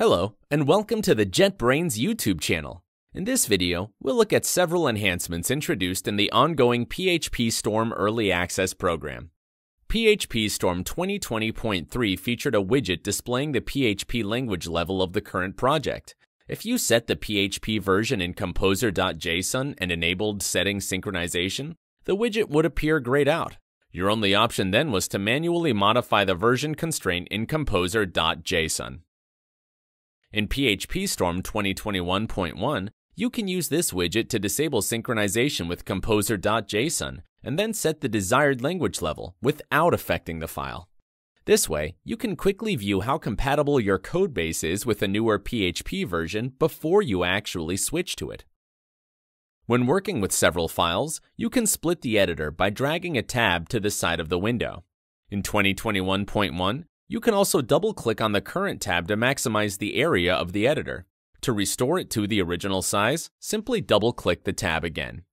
Hello, and welcome to the JetBrains YouTube channel. In this video, we'll look at several enhancements introduced in the ongoing PHPStorm Early Access program. PHPStorm 2021.1 featured a widget displaying the PHP language level of the current project. If you set the PHP version in composer.json and enabled setting synchronization, the widget would appear grayed out. Your only option then was to manually modify the version constraint in composer.json. In PHPStorm 2021.1, you can use this widget to disable synchronization with composer.json and then set the desired language level without affecting the file. This way, you can quickly view how compatible your codebase is with a newer PHP version before you actually switch to it. When working with several files, you can split the editor by dragging a tab to the side of the window. In 2021.1, you can also double-click on the current tab to maximize the area of the editor. To restore it to the original size, simply double-click the tab again.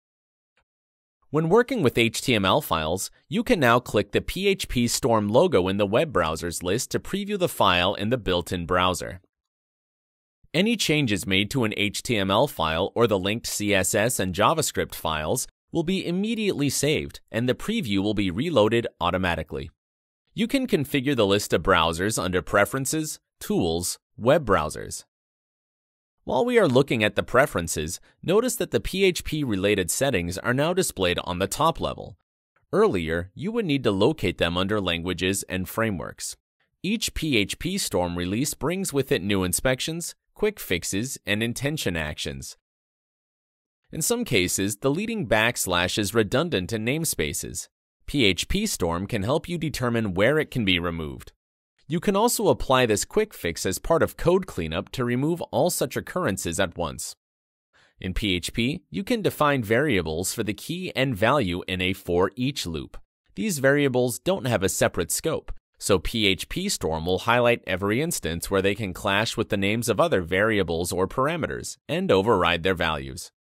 When working with HTML files, you can now click the PHPStorm logo in the web browsers list to preview the file in the built-in browser. Any changes made to an HTML file or the linked CSS and JavaScript files will be immediately saved, and the preview will be reloaded automatically. You can configure the list of browsers under Preferences, Tools, Web Browsers. While we are looking at the preferences, notice that the PHP-related settings are now displayed on the top level. Earlier, you would need to locate them under Languages and Frameworks. Each PHPStorm release brings with it new inspections, quick fixes, and intention actions. In some cases, the leading backslash is redundant in namespaces. PHPStorm can help you determine where it can be removed. You can also apply this quick fix as part of code cleanup to remove all such occurrences at once. In PHP, you can define variables for the key and value in a for each loop. These variables don't have a separate scope, so PHPStorm will highlight every instance where they can clash with the names of other variables or parameters and override their values.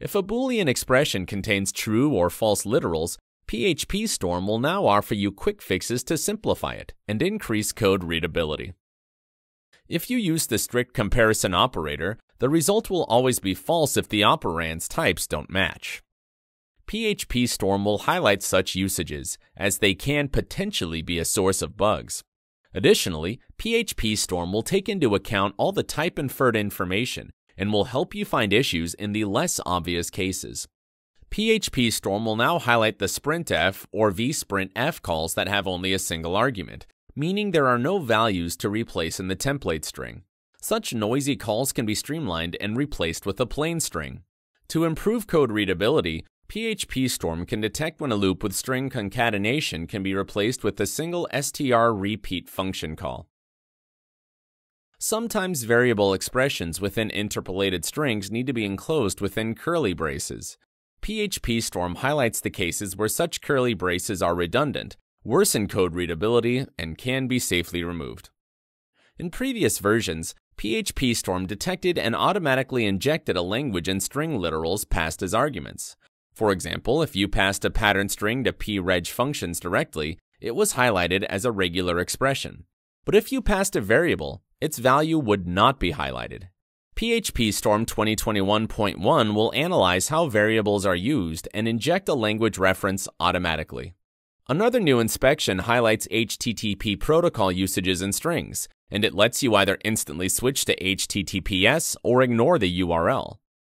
If a Boolean expression contains true or false literals, PHPStorm will now offer you quick fixes to simplify it and increase code readability. If you use the strict comparison operator, the result will always be false if the operands types don't match. PHPStorm will highlight such usages, as they can potentially be a source of bugs. Additionally, PHPStorm will take into account all the type-inferred information and will help you find issues in the less obvious cases. PHPStorm will now highlight the sprintf or vsprintf calls that have only a single argument, meaning there are no values to replace in the template string. Such noisy calls can be streamlined and replaced with a plain string. To improve code readability, PHPStorm can detect when a loop with string concatenation can be replaced with a single str_repeat function call. Sometimes variable expressions within interpolated strings need to be enclosed within curly braces. PHPStorm highlights the cases where such curly braces are redundant, worsen code readability, and can be safely removed. In previous versions, PHPStorm detected and automatically injected a language and string literals passed as arguments. For example, if you passed a pattern string to preg functions directly, it was highlighted as a regular expression. But if you passed a variable, its value would not be highlighted. PHPStorm 2021.1 will analyze how variables are used and inject a language reference automatically. Another new inspection highlights HTTP protocol usages in strings, and it lets you either instantly switch to HTTPS or ignore the URL.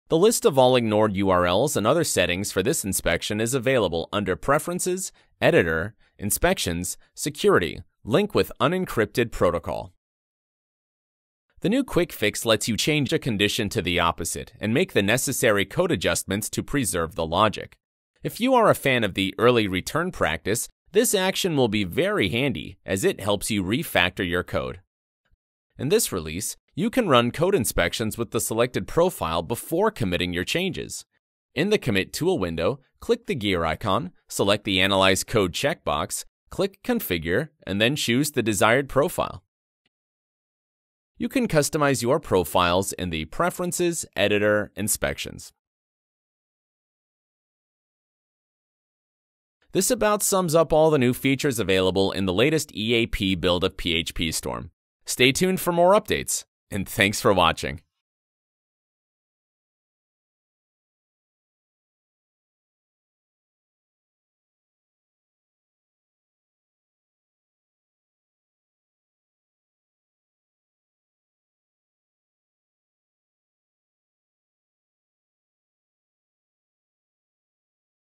The list of all ignored URLs and other settings for this inspection is available under Preferences, Editor, Inspections, Security, Link with Unencrypted Protocol. The new quick fix lets you change a condition to the opposite and make the necessary code adjustments to preserve the logic. If you are a fan of the early return practice, this action will be very handy as it helps you refactor your code. In this release, you can run code inspections with the selected profile before committing your changes. In the Commit Tool window, click the gear icon, select the Analyze Code checkbox, click Configure, and then choose the desired profile. You can customize your profiles in the Preferences, Editor, Inspections. This about sums up all the new features available in the latest EAP build of PHPStorm. Stay tuned for more updates. and thanks for watching.